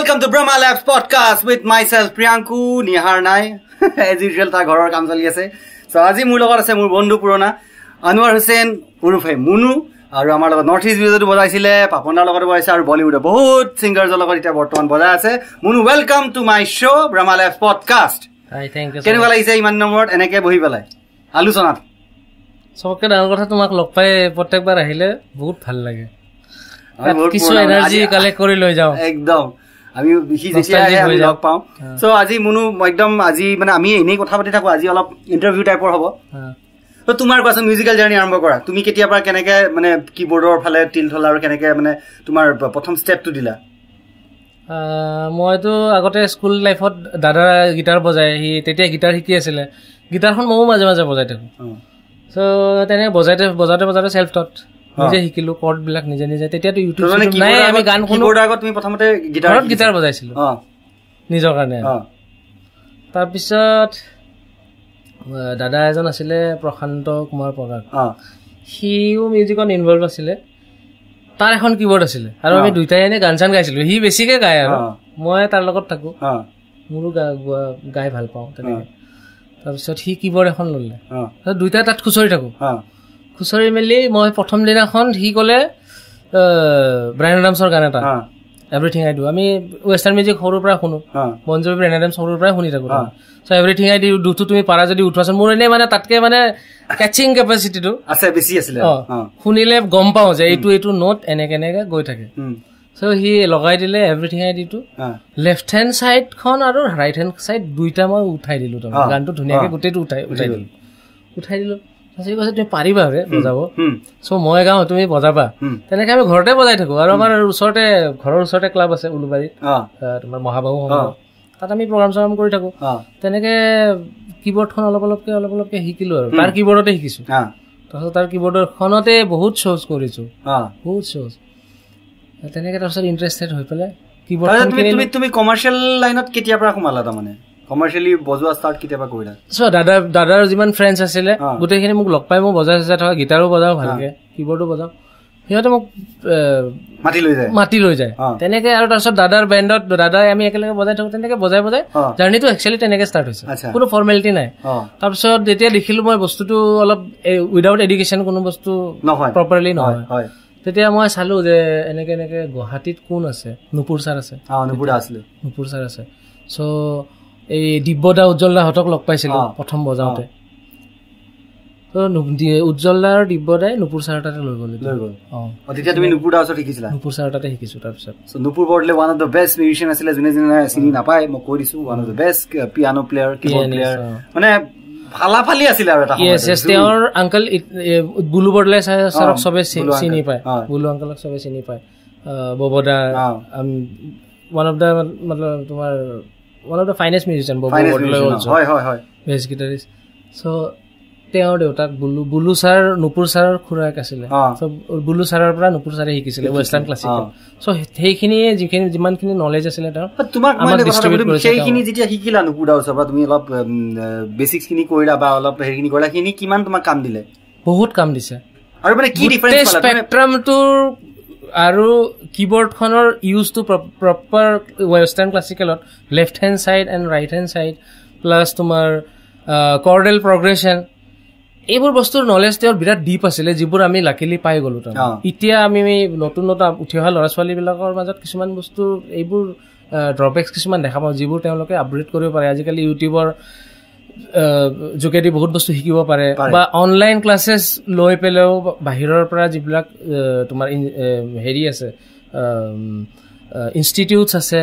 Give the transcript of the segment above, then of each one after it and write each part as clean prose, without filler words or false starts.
Welcome to Brahmalabs podcast with myself Priyanku Niharnai. As usual, tha ghoror kam chali ase. So aji mur logar ase mur bondhu purona Anowar Hussain urufe Munu aru amar logot North East Breeze tu bojaisile, Papona logot bojaise aru Bollywood e bahut singers logot eta bortoman bojai ase. Munu, welcome to my show Brahmalabs podcast. Hi, thank you. Kenu bala ise iman number enake bohi bala alusonat. Sokke dal kotha tumak log pai prottek bar ahile bahut bhal lage. কিছু energy collect কৰি লৈ যাও একদম আমি বেছি যেতিয়া আমি লগ পাও সো আজি মুনু একদম আজি মানে আমি এনেই কথা পাতি থাকো আজি অলপ ইন্টারভিউ টাইপৰ হ'ব তো তোমাৰ কোৱাচোন মিউজিক্যাল জাৰ্নি আৰম্ভ কৰা তুমি কেতিয়াবা কেনেকে মানে কিবোৰ্ডৰ ফালে টিল থলা আৰু কেনেকে মানে তোমাৰ প্ৰথম স্টেপটো দিলা মই তো আগতে স্কুল লাইফত দাদা গিটাৰ বজায় হি তেতিয়া গিটাৰ শিকি আছিলে গিটাৰখন মই মাজে মাজে বজাই থাকো সো তেনে বজাইতে বজাতে বজাতে সেলফ টট নিজে শিকিলো কৰ্ড বিলাক নিজে নিজে তেতিয়াতো ইউটিউব নাই আমি গান শুনো কৰ্ড আগত তুমি প্ৰথমতে গিটাৰ বজাইছিলো নিজৰ কাৰণে তাৰপিছত দাদা এজন আছিলে প্ৰশান্ত কুমাৰ পৰাগ সিও মিউজিকত ইনভলভ আছিলে তাৰ এখন কিবোৰ্ড আছিলে আৰু আমি দুইটাই এনে গান চান গাইছিলো সি বেছিকৈ গায় আৰু মই তাৰ লগত থাকো মোৰো গাই ভাল পাওঁ তেনেকৈ তাৰপিছত সি কিবোৰ্ড এখন ল'লে দুইটাই তাত খুচৰি থাকো খুচৰি মেলি মই প্ৰথম দিনাখন সি ক'লে ব্ৰেনাডামছৰ গান এটা এভৰিথিং আই ডু আমি ৱেষ্টাৰ্ণ মিউজিক সৰুৰ পৰা শুনো মঞ্জুৰি ব্ৰেনাডামছ সৰুৰ পৰাই শুনি থাকোঁ চ' এভৰিথিং আই ডুটো তুমি পাৰা যদি উঠোৱাচোন মোৰ এনেই মানে তাতকৈ মানে কেচিং কেপাচিটিটো আছে বেছি আছিলে শুনিলে গম পাওঁ যে এইটো এইটো নোট এনেকৈ এনেকৈ গৈ থাকে চ' সি লগাই দিলে everything I ditto left hand ছাইডখন আৰু ৰাইট হেণ্ড ছাইড দুইটা মই উঠাই দিলোঁ তাৰমানে গানটো ধুনীয়াকৈ গোটেইটো উঠাই দিলোঁ সি কৈছে তুমি পাৰিবা বজাব চ' মই গাওঁ তুমি বজাবা তেনেকৈ আমি ঘৰতে বজাই থাকোঁ আৰু আমাৰ ওচৰতে ঘৰৰ ওচৰতে ক্লাব আছে উলুবাৰীত তোমাৰ মহাবাহু তাত আমি প্ৰগ্ৰাম চগ্ৰাম কৰি থাকোঁ তেনেকৈ কীবৰ্ডখন অলপ অলপকৈ শিকিলোঁ আৰু তাৰ কীবৰ্ডতে শিকিছোঁ তাৰপিছত তাৰ কীবৰ্ডৰখনতে বহুত শ্ব'জ কৰিছোঁ তেনেকৈ তাৰপিছত ইণ্টাৰেষ্টেড হৈ পেলাই কীবৰ্ড তুমি কমাৰ্চিয়েল লাইনত কেতিয়াৰ পৰা সোমালা তাৰমানে কমাৰ্চিয়েলি বজোৱা ষ্টাৰ্ট কেতিয়াবা কৰিলা চ' দাদাৰ যিমান ফ্ৰেণ্ডছ আছিলে গোটেইখিনি মোক লগ পাই মই বজাই চজাই থকা গিটাৰো বজাওঁ ভালকৈ কীবৰ্ডো বজাওঁ সিহঁতে মোক মাতি লৈ যায় তেনেকৈ আৰু তাৰপিছত দাদাৰ বেণ্ডত দাদাই আমি একেলগে বজাই থাকোঁ তেনেকৈ বজাই জাৰ্নিটো একচুৱেলি তেনেকৈ ষ্টাৰ্ট হৈছে কোনো ফৰ্মেলিটি নাই তাৰপিছত যেতিয়া দেখিলোঁ মই বস্তুটো অলপ উইদাউট এডুকেশ্যন কোনো বস্তু প্ৰপাৰলি নহয় তেতিয়া মই চালোঁ যে এনেকৈ গুৱাহাটীত কোন আছে নুপুৰ ছাৰ আছে চ' এই দিব্যদা উজ্জ্বলদাহঁতক লগ পাইছিলোঁ প্ৰথম বজাওঁতে উজ্জ্বলদা আৰু দিব্যদাই নুপুৰ ছাৰ তাতে লৈ গ'ল নুপুৰ ছাৰ তাতে শিকিছোঁ তাৰপিছত Nupur Bordoloi one of the best musician আছিলে যোনে যোনে চিনি নাপায় মই কৈ দিছোঁ one of the best piano player keyboard player মানে ফালাফালি আছিলে আৰু তেওঁৰ আংকল বুলু বৰদলৈ ছাৰক চবে চিনি পায় বুলু আংকলক চবে চিনি পায় ববদা ওৱান অফ দ্য মতলব তোমাৰ one of the finest musician Bulu Bordoloi also bass guitarist so তেওঁৰ দেউতাক বুলু ছাৰ নুপুৰ ছাৰৰ খুৰাক আছিলে সো বুলু ছাৰৰ পৰা নুপুৰ ছাৰে শিকিছিলে ৱেষ্টাৰ্ণ ক্লাছিকেল সো সেইখিনিয়ে যিমানখিনি নলেজ আছিলে তাৰ তোমাক মানে সেইখিনি যেতিয়া শিকিলা নুপুৰ দাও সব তুমি অলপ বেচিকখিনি কৰিলা বা অলপ হেৰিখিনি কৰিলা সেইখিনি কিমান তোমাক কাম দিলে বহুত কাম দিছে আৰু মানে কি ডিফাৰেন্স পালা স্পেকট্ৰামটোৰ আৰু কীবৰ্ডখনৰ ইউজটো প্ৰপাৰ ৱেষ্টাৰ্ণ ক্লাছিকেলত left hand side and right hand side plus তোমাৰ কৰ্ডেল প্ৰগ্ৰেশ্যন এইবোৰ বস্তুৰ নলেজ তেওঁৰ বিৰাট ডিপ আছিলে যিবোৰ আমি লাকিলি পাই গ'লোঁ তাৰ এতিয়া আমি নতুন উঠি অহা ল'ৰা ছোৱালীবিলাকৰ মাজত কিছুমান বস্তু এইবোৰ ড্ৰবেক্স কিছুমান দেখা পাওঁ যিবোৰ তেওঁলোকে আপডেট কৰিব পাৰে আজিকালি ইউটিউবৰ যোগেদি বহুত বস্তু শিকিব পাৰে বা অনলাইন ক্লাছেছ লৈ পেলাইও বাহিৰৰ পৰা যিবিলাক তোমাৰ হেৰি আছে ইনষ্টিটিউটছ আছে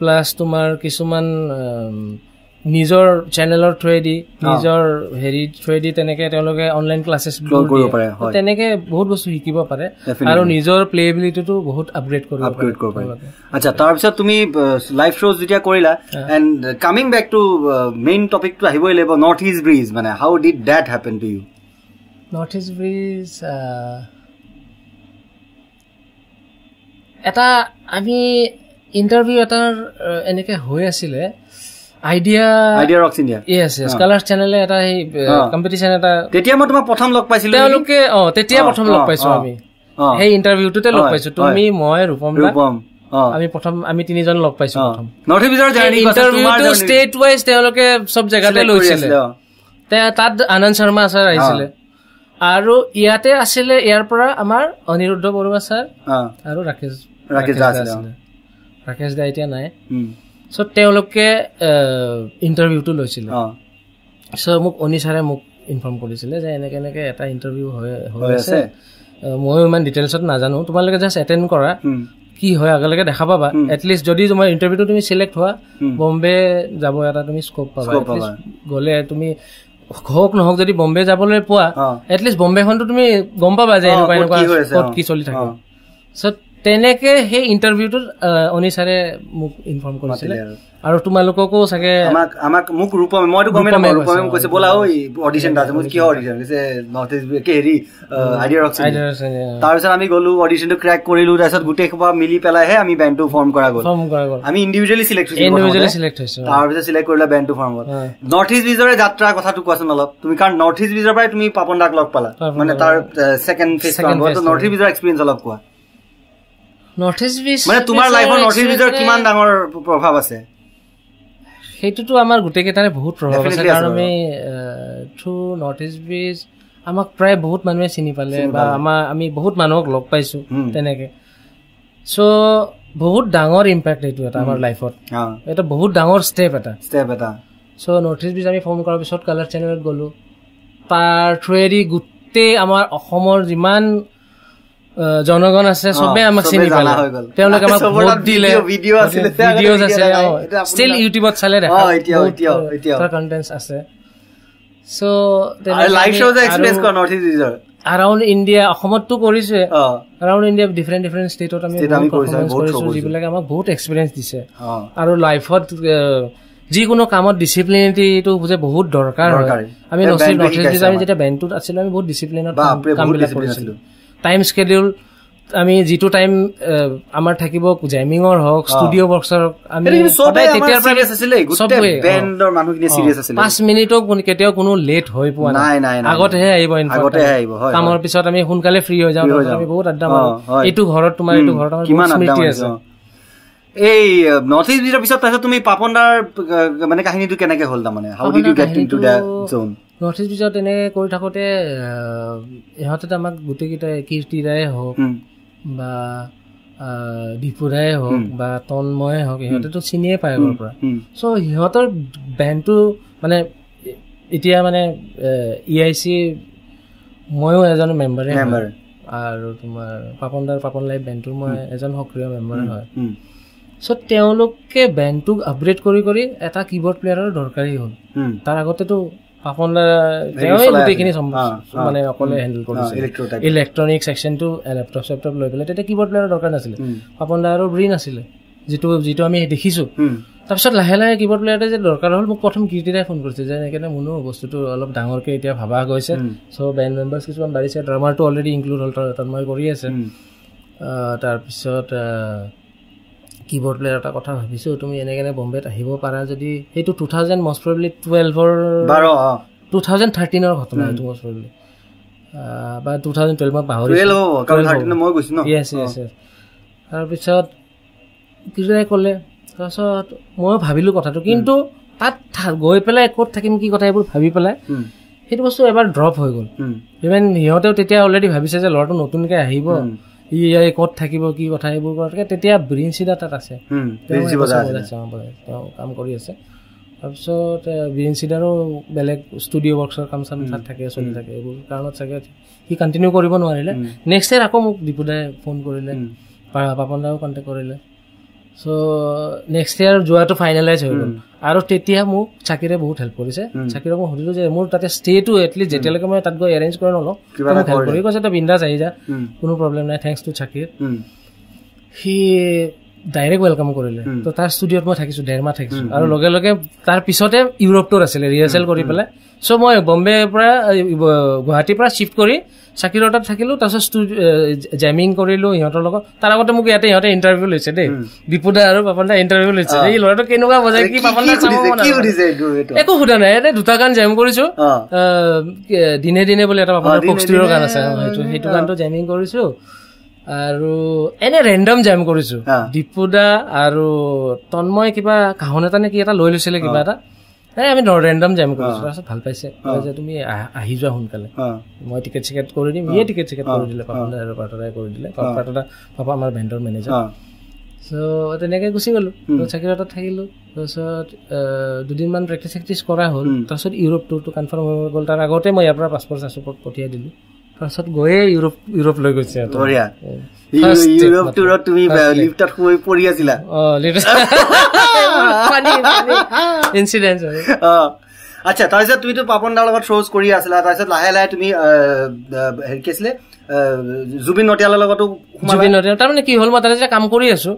প্লাছ তোমাৰ কিছুমান নিজৰ চেনেলৰ থ্ৰুৱেদি নিজৰ হেৰিৰ থ্ৰুৱেদি তেনেকৈ তেওঁলোকে অনলাইন ক্লাছেছ কৰিব পাৰে তেনেকৈ বহুত বস্তু শিকিব পাৰে আৰু নিজৰ প্লেবিলিটিটো বহুত আপগ্ৰেড কৰিব পাৰে আচ্ছা তাৰপিছত তুমি লাইভ শ্ব'জ যেতিয়া কৰিলা and coming back to main টপিকটো আহিবই লাগিব নৰ্থ ইষ্ট ব্ৰিজ মানে how did that happen to you north east bridge এটা আমি ইণ্টাৰভিউ এটাৰ এনেকৈ হৈ আছিলে আইডিয়া ৰক্স ইণ্ডিয়া স্কলাৰ্ছ চেনেলে এটা সেই কম্পিটিশ্যন এটা তেতিয়া মই তোমাক প্ৰথম লগ পাইছিলোঁ তেওঁলোকে তেতিয়া প্ৰথম লগ পাইছোঁ আমি সেই ইণ্টাৰভিউটোতে লগ পাইছোঁ তুমি মই ৰূপম আমি প্ৰথম আমি তিনিজন লগ পাইছো প্ৰথম নৰ্থ ইষ্টৰ জাৰ্নি ইন্টাৰভিউটো ষ্টেট ওয়াইজ তেওঁলোকে সব জায়গাতে লৈছিলে তাত আনন্দ শৰ্মা স্যাৰ আহিছিলে আৰু ইয়াতে আছিলে ইয়াৰ পৰা আমাৰ অনিৰুদ্ধ বৰুৱা স্যাৰ আৰু ৰাকেশ ৰাকেশ দা আছিলে ৰাকেশ দা এতিয়া নাই সো তেওঁলোকে ইন্টাৰভিউটো লৈছিলে সো মোক অনি স্যাৰে মোক ইনফৰ্ম কৰিছিলে যে এনেকে এনেকে এটা ইন্টাৰভিউ হৈ আছে মই ইমান ডিটেইলছত নাজানো তোমালোকে জাস্ট এটেন্ড কৰা কি হয় আগে দেখা পাবা এটলিস্ট যদি তোমাৰ ইন্টাৰভিউটো তুমি সিলেক্ট হোৱা বম্বে যাব এটা তুমি স্কোপ পাবা গ'লে তুমি হওক নহওক যদি বম্বে যাবলৈ পোৱা এটলিষ্ট বম্বেখনটো তুমি গম পাবা যে কি চলি থাকে সো তেনেকে সেই ইন্টাৰভিউটোত অনি স্যাৰে মোক ইনফৰ্ম কৰিছিলে আৰু তোমালোককো চাগে মোক ৰূপমে মইতো গমেই নাপাওঁ ৰূপমে কৈছে বোলা ঐ অডিশ্যন আছে মই কি অডিশ্যন কৈছে নৰ্থ ইষ্ট কেৰি আইডিয়া ৰক্স তাৰপিছত আমি গ'লো অডিশ্যনটো ক্ৰেক কৰিলো তাৰপিছত গোটেই খোপা মিলি পেলাইহে আমি বেণ্ডটো ফৰ্ম কৰা গ'ল আমি ইণ্ডিভিজুৱেলি চিলেক্ট হৈছিলোঁ ইণ্ডিভিজুৱেলি চিলেক্ট হৈছিলোঁ তাৰপিছত চিলেক্ট কৰিলা বেণ্ডটো ফৰ্ম হ'ল নৰ্থ ইষ্ট ব্ৰিজৰ যাত্ৰা কথাটো কোৱাচোন অলপ তুমি কাৰণ নৰ্থ ইষ্ট ব্ৰিজৰ পৰাই তুমি পাপন দাক লগ পালা মানে তাৰ ছেকেণ্ড ফেজ ফৰ্ম হ'ল নৰ্থ ইষ্ট ব্ৰিজৰ এক্সপেৰিয়েঞ্চ অলপ কোৱা নৰ্থ ইষ্ট ব্ৰিজ মানে তোমাৰ লাইফৰ নৰ্থ ইষ্ট ব্ৰিজৰ কিমান ডাঙৰ প্ৰভাৱ আছে সেইটোতো আমাৰ গোটেইকেইটাৰে বহুত প্ৰভাৱ আছে কাৰণ আমি থ্ৰু নৰ্থ ইষ্ট ব্ৰিজ আমাক প্ৰায় বহুত মানুহে চিনি পালে বা আমাৰ আমি বহুত মানুহক লগ পাইছোঁ তেনেকৈ চ' বহুত ডাঙৰ ইম্পেক্ট এইটো এটা আমাৰ লাইফত এটা বহুত ডাঙৰ ষ্টেপ এটা চ' নৰ্থ ইষ্ট ব্ৰিজ আমি ফৰ্ম কৰাৰ পিছত কালাৰ চেনেলত গ'লোঁ তাৰ থ্ৰুৱেদি গোটেই আমাৰ অসমৰ যিমান জনগণ আছে সবে আমাক চিনি পালে তেওঁলোকে আমাক ভোট দিলে ভিডিঅ'জ আছে ষ্টিল ইউটিউবত চালে দেখা তাৰ কণ্টেণ্টছ আছে চ' লাইভ শ্ব'জ এক্সপেৰিয়েঞ্চ কৰা নৰ্থ ইষ্ট ব্ৰিজৰ এৰাউণ্ড ইণ্ডিয়া অসমততো কৰিছে এৰাউণ্ড ইণ্ডিয়া ডিফাৰেণ্ট ষ্টেটত আমি কৰিছোঁ যিবিলাকে আমাক বহুত এক্সপেৰিয়েঞ্চ দিছে আৰু লাইফত যিকোনো কামত ডিচিপ্লিনিটিটো যে বহুত দৰকাৰ হয় আমি নৰ্থ ইষ্ট ব্ৰিজ আমি যেতিয়া বেণ্ডটোত আছিলোঁ আমি বহুত ডিচিপ্লিনত কামবিলাক কৰিছিলোঁ টাইম স্কেডিউল আমি যিটো টাইম আমাৰ থাকিব জেমিঙৰ হওক ষ্টুডিঅ' বক্সৰ হওক আমি পাঁচ মিনিটক কেতিয়াও কোনো লেট হৈ পোৱা নাই আগতেহে আহিব কামৰ পিছত আমি সোনকালে ফ্ৰী হৈ যাওঁ আমি বহুত আড্ডা মাৰো এইটো ঘৰত তোমাৰ এইটো ঘৰত আমাৰ কিমান স্মৃতি আছে এই নৰ্থ ইষ্ট ব্ৰিজৰ পিছত তাৰপিছত তুমি পাপন দাৰ মানে কাহিনীটো কেনেকে হ'ল তাৰমানে how did you get into that zone north east ব্ৰিজত এনেকৈ কৰি থাকোঁতে ইহঁতে আমাক গোটেইকেইটাই কীৰ্তিদাই হওক বা দীপুদাই হওক বা তন্ময়ে হওক ইহঁতেতো চিনিয়ে পায় আগৰ পৰা চ' সিহঁতৰ বেণ্ডটো মানে এতিয়া মানে EIC ময়ো এজন মেম্বাৰে আৰু তোমাৰ পাপনদাৰ পাপন লাইভ বেণ্ডটোৰ মই এজন সক্ৰিয় মেম্বাৰ হয় চ' তেওঁলোকে বেণ্ডটোক আপগ্ৰেড কৰি কৰি এটা কীবৰ্ড প্লেয়াৰৰ দৰকাৰী হ'ল তাৰ আগতেতো পাপন তেওঁ গোটেইখিনি মানে অকলে হেণ্ডেল কৰিছিল ইলেক্ট্ৰনিক ছেকশ্যনটো লেপটপ চেপটপ লৈ পেলাই তেতিয়া কীবৰ্ড প্লেয়াৰৰ দৰকাৰ নাছিলে পাপন দা আৰু ব্ৰেইন আছিলে যিটো যিটো আমি দেখিছোঁ তাৰপিছত লাহে লাহে কীবৰ্ড প্লেয়াৰটো যে দৰকাৰ হ'ল মোক প্ৰথম কীৰ্তিদাই ফোন কৰিছে যে এনেকৈ মোনো বস্তুটো অলপ ডাঙৰকৈ এতিয়া ভবা গৈছে চ' বেণ্ড মেম্বাৰ্ছ কিছুমান বাঢ়িছে ড্ৰামাৰটো অলৰেডি ইনক্লুড হ'ল তন্ময় কৰি আছে তাৰপিছত কীবৰ্ড প্লেয়াৰ এটা কথা ভাবিছোঁ তুমি এনেকৈ বম্বেত আহিব পাৰা যদি সেইটো 2000 মষ্ট প্ৰবেবলি 12 2013 ঘটনা সেইটো মষ্ট প্ৰবেবলি বা 2012 মই পাহৰিছোঁ তাৰপিছত কিজাই ক'লে তাৰপিছত ময়ো ভাবিলোঁ কথাটো কিন্তু তাত গৈ পেলাই ক'ত থাকিম কি কথা এইবোৰ ভাবি পেলাই সেইটো বস্তু এবাৰ ড্ৰপ হৈ গ'ল ইভেন সিহঁতেও তেতিয়া অলৰেডি ভাবিছে যে ল'ৰাটো নতুনকৈ আহিব ই ক'ত থাকিব কি কথা এইবোৰ কৰাতকৈ তেতিয়া ব্ৰিন চিদা তাত আছে তেওঁ কাম কৰি আছে তাৰপিছত ব্ৰিন চিদাৰো বেলেগ ষ্টুডিঅ' বক্সৰ কাম চাম তাত থাকে চলি থাকে এইবোৰ কাৰণত চাগে সি কণ্টিনিউ কৰিব নোৱাৰিলে নেক্সট ইয়াৰ আকৌ মোক দীপুদাই ফোন কৰিলে পাপন দাও কণ্টেক্ট কৰিলে চ' নেক্সট ইয়াৰ যোৱাটো ফাইনেলাইজ হৈ গ'ল আৰু তেতিয়া মোক চাকিৰে বহুত হেল্প কৰিছে চাকিৰক মই সুধিলোঁ যে মোৰ তাতে ষ্টেটো এটলিষ্ট যেতিয়ালৈকে মই তাত গৈ এৰেঞ্জ কৰি নলওঁ মোক হেল্প কৰি কৈছে তই বিন্দাছ আহি যা কোনো প্ৰব্লেম নাই থেংকছ টু চাকিৰ সি ডাইৰেক্ট ৱেলকাম কৰিলে তো তাৰ ষ্টুডিঅ'ত মই থাকিছোঁ 1.5 মাহ থাকিছোঁ আৰু লগে লগে তাৰ পিছতে ইউৰোপ টুৰ আছিলে ৰিহাৰ্চেল কৰি পেলাই চ' মই বম্বেৰ পৰা গুৱাহাটীৰ পৰা শ্বিফ্ট কৰি চাকিৰৰ তাত থাকিলোঁ তাৰপিছত জেমিং কৰিলোঁ সিহঁতৰ লগত তাৰ আগতে মোক ইয়াতে সিহঁতে ইণ্টাৰভিউ লৈছে দেই বিপুদা আৰু পাপন দা ইণ্টাৰভিউ লৈছে এই ল'ৰাটো কেনেকুৱা বজাই কি পাপন দা একো সোধা নাই ইয়াতে দুটা গান জেম কৰিছোঁ দিনে দিনে বুলি এটা পাপন দা কক্সটিৰৰ গান আছে সেইটো গানটো জেমিং কৰিছোঁ Aru any random jam korisu. Dipuda aru tonmoy kiba kahone tane ki eta loilusile kiba ta. I mean random jam korisu. Bhal paise. Je tumi ahi jua honkale. Moi ticket kori dim. Ye ticket kori dile papa aru patara kori dile. Papa amar vendor manager. So teneke gusi golu. To chakira ta thakilu. So dudin man practice kora hol. Tasor Europe tour to confirm gol tar agote moi apra passport support potiai dilu. First goye Europe logo chhe. Boria. Europe tour to me lifter koi poria sila. Oh lifter. Funny incident. Oh. अच्छा ताई साथ तुम्ही तो पापन डाल अगर shows कोरी आसला ताई साथ लाहे लाहे तुम्ही कैसले जुबिन नोटियाला लगा तो जुबिन नोटिया तार में की hall में तारे से काम कोरी ऐसो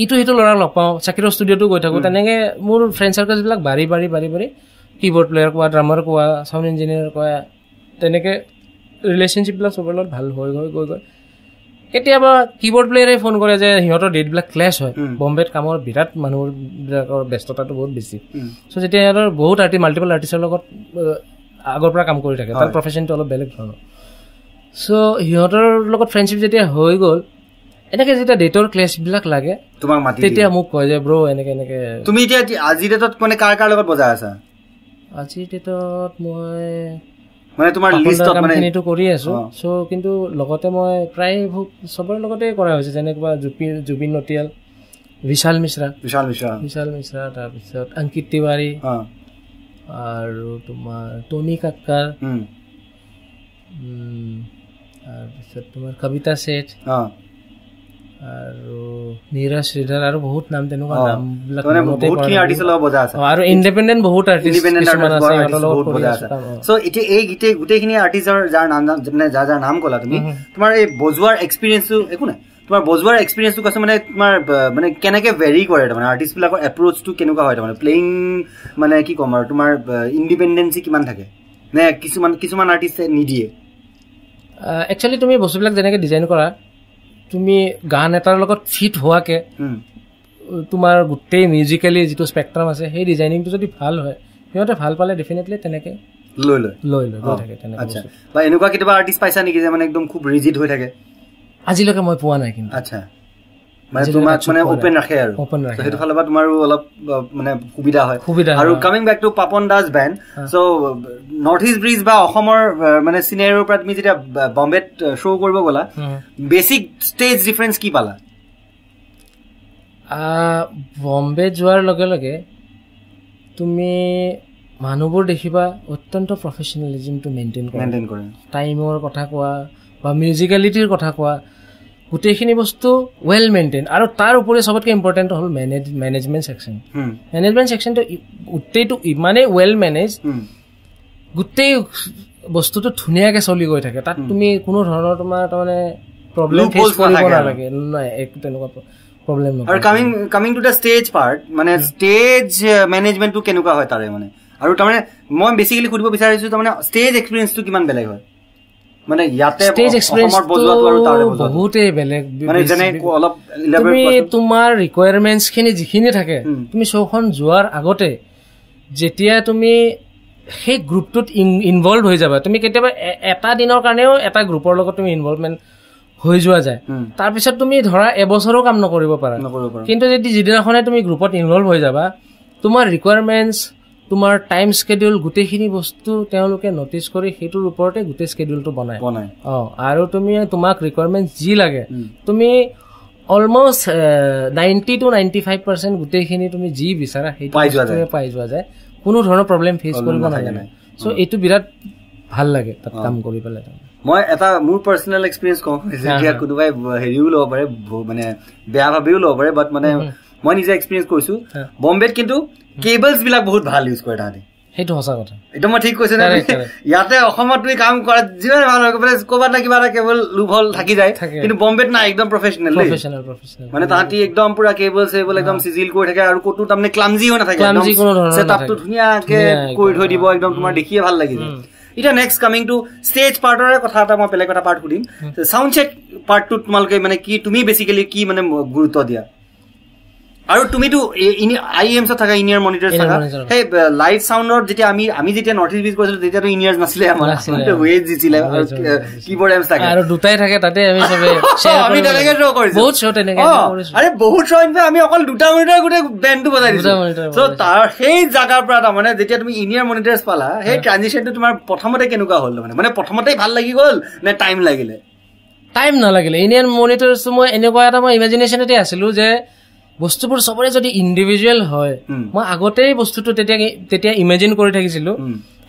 इतो लोरा लग पाओ साकिरो studio तो गोई था को ताने के मोर friend circle जिला बारी बारी keyboard player को आ drummer को आ sound engineer को आ ताने के relationship ला सब लोग भल होए Ketiaba keyboard player phone kore je hiotor date black clash hoy bombay kamor birat manur bilakor bestota to bahut beshi so jete hiotor bahut artist multiple artist logot agor pra kam kori thake tar profession to holo belek dhoror so hiotor logot friendship jete hoy gol enake jeta date or clash bilak lage tumak mati tetia muk koy je bro enake tumi eta aji date tot mane kar logot bojai asa aji date tot moi মানে তোমার list of মানে নিটো কৰি আছো so কিন্তু লগতে মই প্ৰায় সবৰ লগতে কৰা হৈছে যেনেবা জুবিন নটিয়াল বিশাল মিশ্ৰা তাৰ পিছত অঙ্কিত তিৱাৰী আৰু তোমাৰ টনি কাক্কাৰ আৰু পিছত তোমাৰ কবিতা শেঠ আৰু নীৰা শ্ৰীধৰ আৰু বহুত নাম তেনেকুৱা নাম মানে বহুত কি আৰ্টিষ্ট লব বজা আছে আৰু ইন্ডিপেন্ডেন্ট বহুত আৰ্টিষ্ট বহুত বজা আছে সো ইতে এই গিতে গুটেখিনি আৰ্টিষ্টৰ যাৰ নাম যাৰ নাম কলা তুমি তোমাৰ এই বজুৱাৰ এক্সপেৰিয়েন্স একো না তোমাৰ বজুৱাৰ এক্সপেৰিয়েন্সটো কছে মানে তোমাৰ মানে কেনেকে ভেৰি কৰে মানে আৰ্টিষ্ট বিলাকৰ এপ্ৰোচ টু কেনেকুৱা হয় মানে প্লেইং মানে কি কম আৰু তোমাৰ ইন্ডিপেন্ডেন্সি কিমান থাকে নে কিছুমান আৰ্টিষ্টে নিদিয়ে একচুয়ালি তুমি বস্তুবিলাক যেনেকে ডিজাইন কৰা তুমি গান এটাৰ লগত ফিট হোৱাকে তোমাৰ গুটে মিউজিক্যালি যেটো স্পেকট্রাম আছে হে ডিজাইনিংটো যদি ভাল হয় হেটা ভাল পালে ডেফিনেটলি তেনেকে লৈ গৈ থাকে তেনেকে আচ্ছা বা এনেকুৱা কিবা আৰ্টিস্ট পাইছা নেকি যে মানে একদম খুব ৰিজিড হৈ থাকে আজিলৈকে মই পোৱা নাই কিন্তু আচ্ছা মানে তোমাক মানে ওপেন ৰাখে আৰু সেইটো ফালবা তোমাৰো অলপ মানে সুবিধা হয় আৰু coming back to Papon Das band so north east bridge বা অসমৰ মানে সিনাৰিওৰ পৰা তুমি যেতিয়া বম্বেত শো কৰিব গলা বেসিক স্টেজ ডিফাৰেন্স কি পালা বম্বে যোৱাৰ লগে তুমি মানুহবোৰ দেখিবা অত্যন্ত প্ৰফেশনেলিজম টু মেইনটেইন কৰে টাইমৰ কথা কোৱা বা মিউজিক্যালিটিৰ কথা কোৱা গুটেখিনি বস্তু ওয়েল মেইনটেইন আৰু তাৰ উপৰি সবতকৈ ইম্পৰ্টেন্ট হ'ল মেনেজমেন্ট সেকশন তো উটেটো মানে ওয়েল মেনেজ গুটে বস্তুটো ধুনিয়াকে চলি গৈ থাকে তাত তুমি কোনো ধৰণৰ তোমাৰ মানে প্ৰবলেম ফেচ কৰিব নালাগে নাই একো তেনেকুৱা প্ৰবলেম নহয় আৰু coming to the stage part মানে ষ্টেজ মেনেজমেন্টটো কেনেকুৱা হয় তাৰে মানে আৰু তাৰ মানে মই বেসিক্যালি খুদিব বিচাৰিছো তাৰ মানে ষ্টেজ এক্সপেৰিয়েন্সটো কিমান বেলেগ হয় মানে ইয়াতে স্টেজ এক্সপেৰিয়েন্স আৰু তাৰে বহুতে বেলেগ মানে যেনে অলপ তুমি তোমাৰ ৰিকোয়াৰমেন্টস খিনি যিখিনি থাকে তুমি সখন জোৱাৰ আগতে যেতিয়া তুমি হে গ্ৰুপটোত ইনভলভ হৈ যাবা তুমি কেতিয়াবা এটা দিনৰ কাৰণেও এটা গ্ৰুপৰ লগত তুমি ইনভলভমেন্ট হৈ যোৱা যায় তাৰ পিছত তুমি ধৰা এবছৰো কাম নকৰিব পাৰা কিন্তু যদি যিদিনাখনে তুমি গ্ৰুপত ইনভলভ হৈ যাবা তোমাৰ ৰিকোয়াৰমেন্টস তোমাৰ টাইম স্কেডিউল গুটেখিনি বস্তু তেওঁলোকে নোটিস কৰি হেটোৰ ওপৰতে গুটে স্কেডিউলটো বনায় আৰু তুমি তোমাক ৰিকোয়াৰমেন্টস জি লাগে তুমি অলমোস্ট 90 টু 95% গুটেখিনি তুমি জি বিচাৰা হেটো পাই যোৱা যায় কোনো ধৰণৰ প্ৰবলেম ফেচ কৰিব নালাগে সো এটো বিৰাট ভাল লাগে তাত কাম কৰি পেলাই মই এটা মোৰ পাৰ্সোনাল এক্সপেৰিয়েন্স কওঁ যেতিয়া কোনোবাই হেৰিও লব পাৰে মানে বেয়া ভাবিও লব পাৰে বাট মানে মই নিজে এক্সপেৰিয়েন্স কৰিছো বম্বেত কিন্তু কেবলস বিলাক বহুত ভাল ইউজ কৰে তাতে হেটো হসা কথা একদম ঠিক কৈছে না ইয়াতে অসমত তুমি কাম কৰা যিমান ভাল হয় প্লাস কোবাত না কিবা কেবল লুভল থাকি যায় কিন্তু বম্বেত না একদম প্ৰফেশনাল মানে তাহাতি একদম পুৰা কেবলস এবল একদম সিজিল কৰি থাকে আৰু কটো তামনে ক্লামজি হৈ না থাকে একদম সেটআপটো ধুনিয়াকে কৰি থৈ দিব একদম তোমাৰ দেখিয়ে ভাল লাগি যায় এটা নেক্সট কামিং টু স্টেজ পাৰ্টৰ কথা এটা মই পেলে কথা পাৰ্ট খুলিম সাউন্ড চেক পাৰ্ট টু তোমালকে মানে কি তুমি বেসিক্যালি কি মানে গুৰুত্ব দিয়া আৰু তুমিতো ইনি আইএমছ থাকা ইনিয়াৰ মনিটৰ থাকা হে লাইভ সাউন্ডৰ যেতিয়া আমি যেতিয়া নৰ্থ ইষ্ট ব্ৰিজ কৰিছিলো তেতিয়া তো ইনিয়াৰস নাছিলে আমাৰ কিন্তু ওয়েজ দিছিল কিবোৰ্ড এমছ থাকে আৰু দুটাই থাকে তাতে আমি সবে আমি তেনেকৈ ৰ কৰিছো বহুত শট এনেকৈ কৰিছো আৰে বহুত শট আমি অকল দুটা মনিটৰ গুটে ব্যান্ডটো বজাই দিছো সো তাৰ সেই জাগাৰ পৰা মানে যেতিয়া তুমি ইনিয়াৰ মনিটৰস পালা হে ট্ৰানজিশনটো তোমাৰ প্ৰথমতে কেনেকুৱা হ'ল মানে মানে প্ৰথমতেই ভাল লাগি গ'ল নে টাইম লাগিলে টাইম নালাগিলে ইনিয়াৰ মনিটৰস মই এনেকুৱা এটা মই ইমাজিনেশনতে আছিল যে বস্তুবোৰ সবৰে যদি ইন্ডিভিজুয়াল হয় মই আগতেই বস্তুটো তেতিয়া ইমাজিন কৰি থাকিছিলো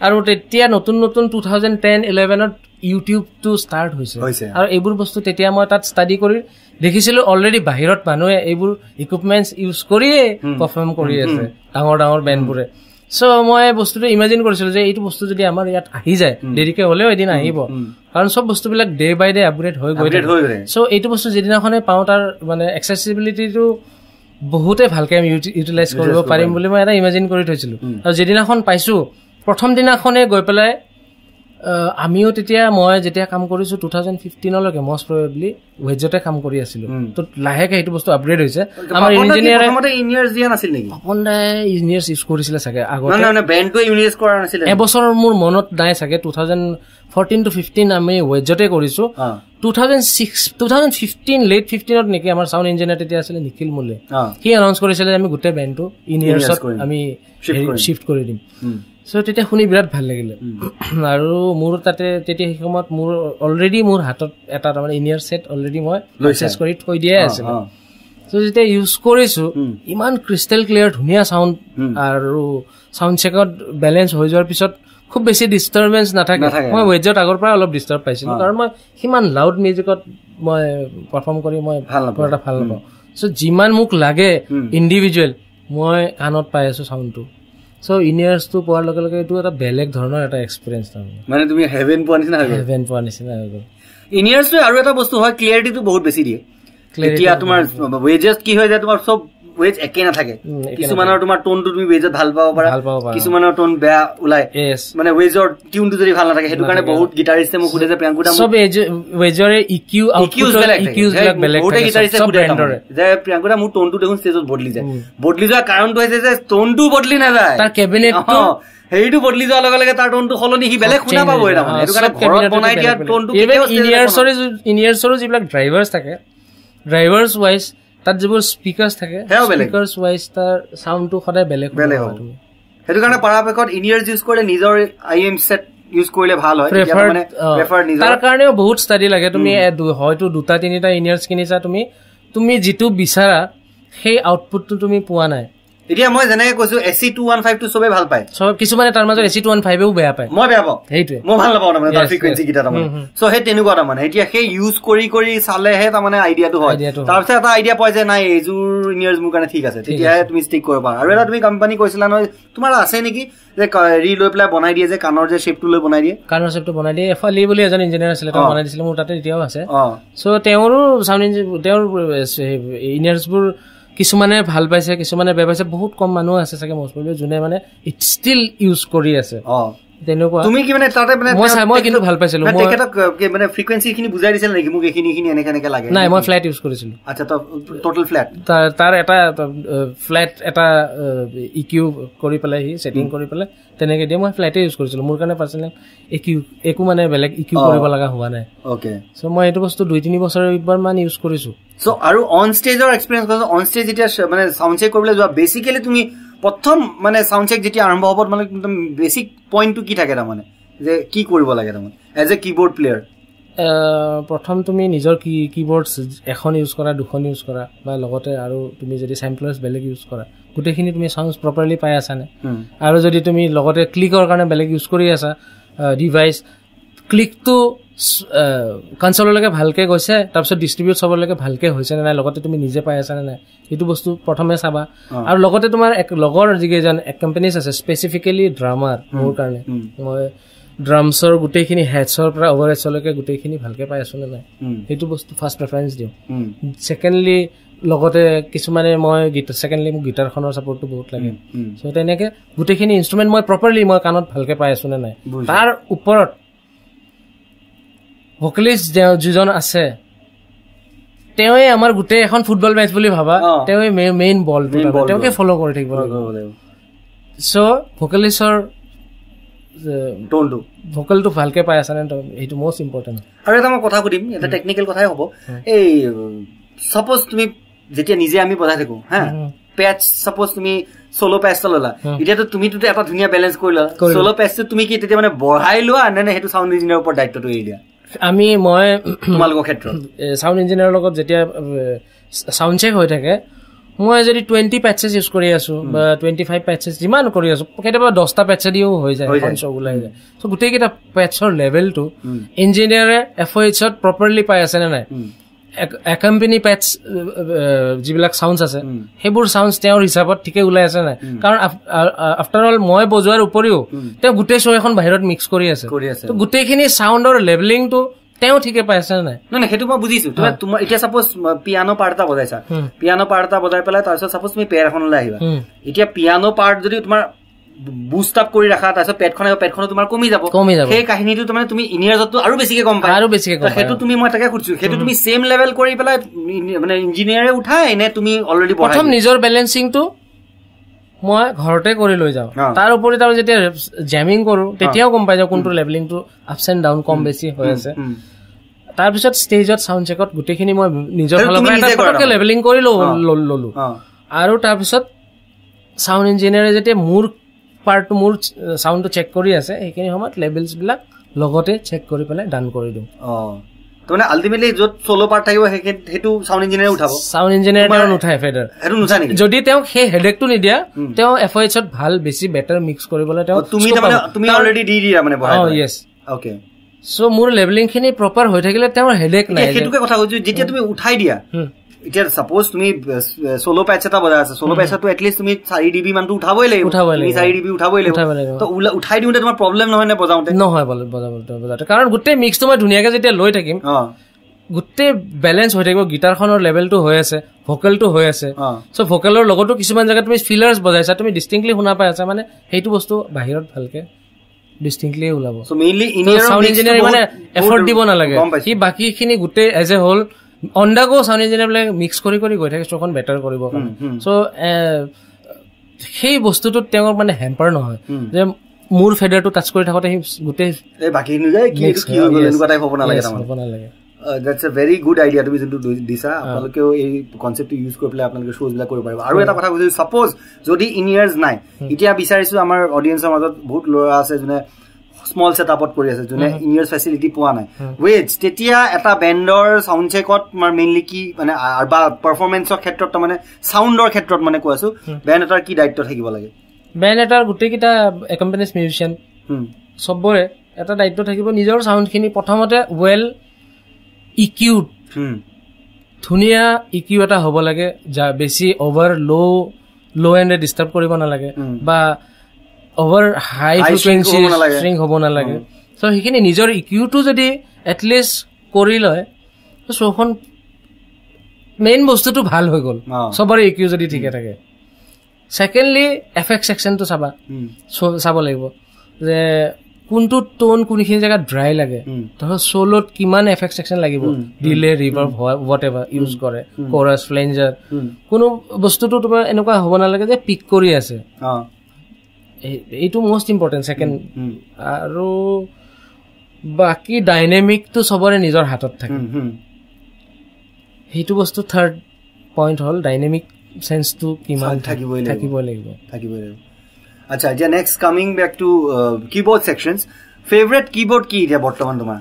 আৰু তেতিয়া নতুন নতুন 2010-11 ত ইউটিউব টু স্টাৰ্ট হৈছে আৰু এইবোৰ বস্তু তেতিয়া মই তাত স্টাডি কৰি দেখিছিলো অলৰেডি বাহিৰত মানুহে এইবোৰ ইকুইপমেন্টস ইউজ কৰিয়ে পাৰফৰ্ম কৰি আছে ডাঙৰ ডাঙৰ ব্যান্ডবোৰে সো মই বস্তুটো ইমাজিন কৰিছিলো যে এইটো বস্তু যদি আমাৰ ইয়াত আহি যায় দেৰিকে হ'লেও এদিন আহিব কাৰণ সব বস্তুবিলাক ডে বাই ডে আপডেট হৈ গৈ সো এইটো বস্তু যেদিনাখনে পাওঁ তাৰ মানে এক্সেসিবিলিটিটো বহুতে ভালকে আমি ইউটিলাইজ কৰিব পাৰিম বুলি মই এটা ইমাজিন কৰি থৈছিলো আৰু যেদিনাখন পাইছো প্ৰথম দিনাখনে গৈ পেলাই আমিও তেতিয়া মই যেতিয়া কাম কৰিছো 2015 লৈকে মষ্ট প্ৰবেবলি ওয়েজতে কাম কৰি আছিলো তো লাহেকে এইটো বস্তু আপগ্ৰেড হৈছে আমাৰ ইঞ্জিনিয়াৰ আমাতে ইঞ্জিনিয়াৰছ দিয়া নাছিল নেকি আপোনাৰ ইঞ্জিনিয়াৰছ ইউজ কৰিছিল চাগে আগতে না না ব্যান্ডটো ইউজ কৰা নাছিল এবছৰ মোৰ মনত নাই চাগে 2014 টু 15 আমি ওয়েজতে কৰিছো 2015 লেট 15 ত নেকি আমাৰ সাউন্ড ইঞ্জিনিয়াৰ তেতিয়া আছিল নিখিল মুলে কি অ্যানাউন্স কৰিছিল যে আমি গোটে ব্যান্ডটো ইঞ্জিনিয়াৰছত আমি শিফট কৰি দিম সো তেতিয়া শুনি বিৰাট ভাল লাগিলে আৰু মোৰ তাতে তেতিয়া সেই সময়ত মোৰ অলৰেডি মোৰ হাতত এটা মানে ইনিয়াৰ সেট অলৰেডি মই ৰিচাৰ্জ কৰি থৈ দিয়া আছিল সো যেতিয়া ইউজ কৰিছো ইমান ক্ৰিস্টাল ক্লিয়াৰ ধুনীয়া সাউন্ড আৰু সাউন্ড চেকত ব্যালেন্স হৈ যোৱাৰ পিছত খুব বেছি ডিস্টাৰবেন্স নাথাকে মই ওয়েজত আগৰ পৰা অলপ ডিস্টাৰ্ব পাইছিলো কাৰণ মই কিমান লাউড মিউজিকত মই পাৰফৰ্ম কৰি মই ভাল নাপাওঁ সো যিমান মোক লাগে ইন্ডিভিজুৱেল মই কাণত পাই আছো সাউন্ডটো সো ইনিয়াৰ্স তো পোৱাৰ লগে লগে এইটো এটা বেলেগ ধৰণৰ এটা এক্সপেৰিয়েন্স মানে তুমি হেভেন পোৱা নিচিনা হয় হেভেন পোৱা নিচিনা হয় ইনিয়াৰ্স আৰু এটা বস্তু হয় ক্লিয়াৰিটিটো বহুত বেছি দিয়ে ক্লিয়াৰিটিয়া তোমাৰ ওয়েজেস কি হৈ যায় তোমাৰ সব ওয়েজ একে না থাকে কিছুমানৰ তোমাৰ টোনটো তুমি ওয়েজত ভাল পাব পাৰা কিছুমানৰ টোন বেয়া ওলাই মানে ওয়েজৰ টিউনটো যদি ভাল নাথাকে সেইটো কাৰণে বহুত গিটাৰিষ্টে মোক খুদে যে প্ৰিয়াংকুদা সব ওয়েজৰে ইকিউ আউটপুট ইকিউজ বেলেগ বেলেগ বহুত গিটাৰিষ্টে খুদে যে প্ৰিয়াংকুদা মোৰ টোনটো দেখোন ষ্টেজত বদলি যায় কাৰণটো হৈছে যে টোনটো বদলি নাযায় তাৰ কেবিনেটটো সেইটো বদলি যোৱাৰ লগে লগে তাৰ টোনটো সলনি সি বেলেগ শুনা পাব এটা মানে সেইটো কাৰণে ঘৰত বনাই দিয়া টোনটো ইনিয়াৰছৰ যিবিলাক ড্ৰাইভাৰছ থাকে ড্ৰাইভাৰছ ওয়াইজ তাত যিবোৰ স্পিকাৰছ থাকে স্পিকাৰছ ওয়াইজ তাৰ সাউন্ডটো সদায় বেলেগ বেলেগ হয় সেইটো কাৰণে পৰাপক্ষত ইনিয়াৰছ ইউজ কৰিলে নিজৰ আইএম সেট ইউজ কৰিলে ভাল হয় মানে প্ৰেফাৰ নিজৰ তাৰ কাৰণেও বহুত ষ্টাডি লাগে তুমি হয়তো দুটা তিনিটা ইনিয়াৰছ কিনিছা তুমি তুমি যেটো বিচাৰা সেই আউটপুটটো তুমি পোৱা নাই এতিয়া মই যেনেকৈ কৈছো AC215 সবে ভাল পায় সব কিছুমানে তাৰ মাজত AC215 ও বেয়া পায় মই বেয়া পাওঁ সেইটোৱে মই ভাল নাপাওঁ মানে তাৰ ফ্ৰিকুৱেন্সি কিটা তাৰ মানে সো হে তেনেকুৱা তাৰ মানে এতিয়া সেই ইউজ কৰি কৰি চালেহে তাৰ মানে আইডিয়াটো হয় তাৰপিছত এটা আইডিয়া পাই যায় নাই এইজোৰ ইনিয়াৰছ মোৰ কাৰণে ঠিক আছে তেতিয়াহে তুমি ষ্টিক কৰিব পাৰা আৰু এটা তুমি কোম্পানী কৈছিলা নহয় তোমাৰ আছে নেকি যে ৰি লৈ পেলাই বনাই দিয়ে যে কাণৰ যে শেপটো লৈ বনাই দিয়ে কাণৰ শেপটো বনাই দিয়ে এফালি বুলি এজন ইঞ্জিনিয়াৰ আছিল তেওঁ বনাই দিছিল মোৰ তাতে এতিয়াও আছে সো তেওঁৰো সাউন্ড ইঞ্জিনিয়াৰ তেওঁৰ ইনিয়াৰছবোৰ কিছুমানে ভাল পাইছে কিছুমানে বেয়া পাইছে বহুত কম মানুহ আছে চাগে মষ্ট প্ৰবেবলি যোনে মানে ইট ষ্টিল ইউজ কৰি আছে তেনেকুৱা তুমি কি মানে তাতে মানে মই কিন্তু ভাল পাইছিলো মই তেখেতক মানে ফ্ৰিকুৱেন্সি খিনি বুজাই দিছিল নেকি মোক এইখিনি এনেকে লাগে নাই মই ফ্ল্যাট ইউজ কৰিছিলো আচ্ছা তো টোটাল ফ্ল্যাট তাৰ এটা ফ্ল্যাট এটা ইকিউ কৰি পেলাই হি সেটিং কৰি পেলাই তেনেকে দিয়ে মই ফ্ল্যাটে ইউজ কৰিছিলো মোৰ কাৰণে পাৰ্চনেল একো মানে বেলেগ ইকিউ কৰিব লগা হোৱা নাই ওকে সো মই এইটো বস্তু 2-3 বছৰ একবাৰমান ইউজ কৰিছো সো আৰু অন ষ্টেজৰ এক্সপেৰিয়েন্স কৰিছো অন ষ্টেজ যেতিয়া মানে সাউন্ড চেক কৰিবলৈ যোৱা বেসিক্যালি তুমি প্ৰথম মানে সাউন্ড চেক যেটা আৰম্ভ হব মানে বেসিক পয়েন্টটো কি থাকে মানে যে কি কৰিব লাগে মানে এজ এ কিবোৰ্ড প্লেয়াৰ প্ৰথম তুমি নিজৰ কিবোৰ্ডস এখন ইউজ কৰা দুখন ইউজ কৰা বা লগতে আৰু তুমি যদি স্যাম্পলাৰস বেলেগ ইউজ কৰা গুটেখিনি তুমি সাউন্ডস প্ৰপাৰলি পাই আছা নে আৰু যদি তুমি লগতে ক্লিকৰ কাৰণে বেলেগ ইউজ কৰি আছা ডিভাইস ক্লিকটো কনসোললৈকে ভালকে গৈছে তাৰপিছত ডিস্ট্রিবিউট সবলৈকে ভালকে হৈছে নে নাই লগতে তুমি নিজে পাই আছা নে নাই এইটো বস্তু প্ৰথমে চাবা আৰু লগতে তোমাৰ এক লগৰ যিজন এক কোম্পানীছ আছে স্পেসিফিকেলি ড্ৰামাৰ মোৰ কাৰণে মই ড্ৰামছৰ গোটেইখিনি হেডছৰ পৰা অভাৰ হেডছলৈকে গোটেইখিনি ভালকে পাই আছো নে নাই এইটো বস্তু ফাৰ্স্ট প্ৰেফাৰেন্স দিওঁ সেকেন্ডলি লগতে কিছুমানে মই সেকেন্ডলি মোক গিটাৰখনৰ সাপোৰ্টটো বহুত লাগে সো তেনেকে গোটেইখিনি ইনষ্ট্ৰুমেণ্ট মই প্ৰপাৰলি মই কাণত ভালকে পাই আছো নে নাই তাৰ ওপৰত ভোকেলিষ্ট যিজন আছে তেৱে আমাৰ গুটে এখন ফুটবল ম্যাচ বুলি ভাবা তেৱে মেইন বল তেৱেকে ফলো কৰি থাকিব সো ভোকালিছৰ টোন টু ভোকাল টু ভালকে পাই আছেন এইটো মোস্ট ইম্পৰ্টেন্ট আৰু এটা মই কথা কইম এটা টেকনিক্যাল কথাই হ'ব এই সাপোজ তুমি যেতিয়া নিজে আমি পঢ়া থাকো হ্যাঁ প্যাচ সাপোজ তুমি সোলো প্যাচ চলালা এটা তো তুমি তো এটা ধুনিয়া ব্যালেন্স কৰিলা সোলো প্যাচ তুমি কি তেতিয়া মানে বঢ়াই লোৱা না হেতু সাউন্ড ইঞ্জিনিয়াৰৰ ওপৰত দায়িত্বটো এৰি দিয়া আমি মই তোমালোকৰ ক্ষেত্ৰত সাউন্ড ইঞ্জিনিয়াৰৰ লগত যেতিয়া সাউন্ড চেক হৈ থাকে মই যদি 20 প্যাচেস ইউজ কৰি আছো বা 25 প্যাচেস ডিমান্ড কৰি আছো কেতিয়াবা 10টা প্যাচ দিও হৈ যায় সবগুলাই যায় সো গুটেকিটা প্যাচৰ লেভেলটো ইঞ্জিনিয়াৰে এফএইচত প্ৰপাৰলি পাই আছে না নাই একাম্পেনি প্যাচ যিবিলাক সাউন্ডস আছে হেবোৰ সাউন্ডস তেওঁৰ হিচাপত ঠিকে ওলাই আছে না কাৰণ আফটাৰ অল মই বজোৱাৰ উপৰিও তেওঁ গুটেই শো এখন বাহিৰত মিক্স কৰি আছে তো গুটেইখিনি সাউন্ডৰ লেভেলিংটো তেও ঠিকে পাই আছে না না হেতু মই বুজিছো তুমি এতিয়া সাপোজ পিয়ানো পাৰ্টা বজাই পেলাই তাৰছত সাপোজ তুমি পেয়াৰ খনলৈ আহিবা এতিয়া পিয়ানো পাৰ্ট যদি তোমাৰ বুস্ট আপ কৰি ৰাখা তাৰছত পেটখন তোমাৰ কমি যাব সেই কাহিনীটো তুমি ইনিয়াৰজটো আৰু বেছিকে কম পাই আৰু বেছিকে কম হেতু তুমি মই তাকে খুজিছো হেতু তুমি সেম লেভেল কৰি পেলাই মানে ইঞ্জিনিয়াৰে উঠাই নে তুমি অলৰেডি বঢ়াই প্ৰথম নিজৰ ব্যালেন্সিংটো মই ঘৰতে কৰি লৈ যাও তাৰ উপৰি তাৰ যেতিয়া জ্যামিং কৰো তেতিয়াও কম পাই যাও কোনটো লেভেলিংটো আপস এণ্ড ডাউন কম বেছি হৈ আছে তাৰ পিছত ষ্টেজত সাউন্ড চেকত গুটেখিনি মই নিজৰ ফালৰ পৰা এটা পটকে লেভেলিং কৰি ললো আৰু তাৰ পিছত সাউন্ড ইঞ্জিনিয়াৰে যেতিয়া মোৰ পাৰ্টটো মোৰ সাউন্ডটো চেক কৰি আছে এইখিনি সময়ত লেভেলছ বিলাক লগতে চেক কৰি পেলাই ডান কৰি দিওঁ মানে আল্টিমেটলি যত সোলো পাৰ্ট থাকিব সেইটো সাউন্ড ইঞ্জিনিয়াৰে উঠাব সাউন্ড ইঞ্জিনিয়াৰে নুঠায় ফেডাৰ আৰু নুঠায় নেকি যদি তেওঁ সেই হেডেকটো নিদিয়া তেওঁ এফএইচত ভাল বেছি বেটাৰ মিক্স কৰিবলৈ তেওঁ তুমি অলৰেডি দি দিয়া মানে বঢ়াই ইয়েস ওকে সো মোৰ লেভেলিংখিনি প্ৰপাৰ হৈ থাকিলে তেওঁৰ হেডেক নাই সেইটোকে কথা কৈছো যেতিয়া তুমি উঠাই দিয়া এতিয়া সাপোজ তুমি সোলো প্যাচ এটা বজাই আছে সোলো প্যাচটো এটলিষ্ট তুমি 4 dB মানটো উঠাবই লাগিব তুমি 4 dB উঠাবই লাগিব তো উঠাই দিওঁতে তোমাৰ প্ৰব্লেম নহয় নে বজাওঁতে নহয় বজাওঁতে কাৰণ গোটেই মিক্সটো মই ধুনীয়াকৈ যেতিয়া লৈ থাকিম গোটেই বেলেঞ্চ হৈ থাকিব গিটাৰখনৰ লেভেলটো হৈ আছে ভোকেলটো হৈ আছে সো ভোকেলৰ লগতো কিছুমান জায়গা তুমি ফিলাৰ্ছ বজাইছা তুমি ডিষ্টিংক্টলি শুনা পাই আছা মানে সেইটো বস্তু বাহিৰত ভালকে ডিষ্টিংক্টলি ওলাব সো মেইনলি সাউন্ড ইঞ্জিনিয়াৰ মানে এফৰ্ট দিব নালাগে কি বাকীখিনি গোটেই as a whole on the go sound engineer বিলাক মিক্স কৰি কৰি গৈ থাকে ষ্টকখন বেটাৰ কৰিব কাৰণে সো সেই বস্তুটো তেওঁৰ মানে হেম্পাৰ নহয় যে মোৰ ফেডাৰটো টাচ কৰি থাকোতে গোটেই বাকী নাযায় কি হৈ গ'ল এনেকুৱা টাইপ হ'ব নালাগে that's a very good idea তুমি যোনটো দিছা আপোনালোকেও এই কনচেপ্টটো ইউজ কৰি পেলাই আপোনালোকে শ্ব'বিলাক কৰিব পাৰিব আৰু এটা কথা কৈছোঁ সাপোজ যদি ইন ইয়াৰ্ছ নাই এতিয়া বিচাৰিছো আমাৰ অডিয়েঞ্চৰ মাজত বহুত ল'ৰা আছে যোনে স্মল সেটআপত কৰি আছে যোনে ইনিয়াৰ্ছ ফেচিলিটি পোৱা নাই ৱেটছ তেতিয়া এটা বেণ্ডৰ সাউন্ড চেকত মেইনলি কি মানে বা পাৰফৰ্মেন্সৰ ক্ষেত্ৰত মানে সাউণ্ডৰ ক্ষেত্ৰত মানে কৈছো বেণ্ড এটাৰ কি দায়িত্ব থাকিব লাগে বেণ্ড এটাৰ গোটেইকেইটা একম্পেনিছ মিউজিচিয়ান সবৰে এটা দায়িত্ব থাকিব নিজৰ সাউণ্ডখিনি প্ৰথমতে ৱেল ইকিউড ধুনীয়া ইকিউ এটা হ'ব লাগে যা বেছি অভাৰ ল' এণ্ডে ডিষ্টাৰ্ব কৰিব নালাগে বা অভাৰ হাই ফ্ৰিকুৱেঞ্চি স্ট্ৰিং হ'ব নালাগে সো সেইখিনি নিজৰ ইকিউটো যদি এটলিষ্ট কৰি লয় শ্ব'খন মেইন বস্তুটো ভাল হৈ গ'ল চবৰে ইকিউ যদি ঠিকে থাকে ছেকেণ্ডলি এফেক্ট ছেকশ্যনটো চাব লাগিব যে কোনটো টোন কোনখিনি জেগাত ড্ৰাই লাগে ধৰ চ'লত কিমান এফেক্ট ছেকশ্যন লাগিব delay reverb whatever use কৰে কোৰাছ ফ্লেঞ্জাৰ কোনো বস্তুটো তোমাৰ এনেকুৱা হ'ব নালাগে যে পিক কৰি আছে এইটো মোষ্ট ইম্পৰ্টেণ্ট ছেকেণ্ড আৰু বাকী ডাইনেমিকটো চবৰে নিজৰ হাতত থাকে সেইটো বস্তু থাৰ্ড পইণ্ট হ'ল ডাইনেমিক চেন্সটো কিমান থাকিবই লাগিব আচ্ছা এতিয়া next coming back to keyboard sections favourite keyboard কি এতিয়া বৰ্তমান তোমাৰ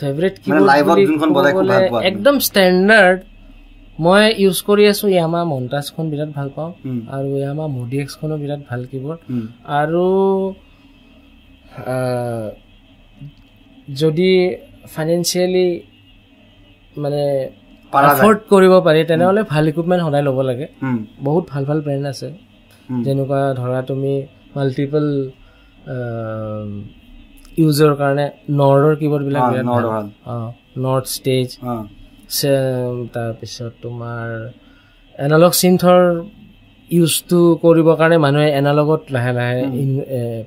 ফেভৰেট কিবৰ্ড লাইভত যোনখন বজাই খুব ভাল পাওঁ একদম ষ্টেণ্ডাৰ্ড মই ইউজ কৰি আছো ইয়ামাহা মন্টাজখন বিৰাট ভাল পাওঁ আৰু ইয়ামাহা মডেক্সখনো বিৰাট ভাল কিবৰ্ড আৰু যদি ফাইনেন্সিয়েলি মানে এফৰ্ড কৰিব পাৰি তেনেহ'লে ভাল ইকুইপমেণ্ট সদায় ল'ব লাগে বহুত ভাল ভাল ব্ৰেণ্ড আছে যেনেকুৱা ধৰা তুমি মাল্টিপল ইউজৰ কাৰণে নৰ্ডৰ কিবৰ্ডবিলাক বিৰাট ভাল নৰ্থ ষ্টেজ তাৰপিছত তোমাৰ এনালগ চিন্থৰ ইউজটো কৰিবৰ কাৰণে মানুহে এনালগত লাহে লাহে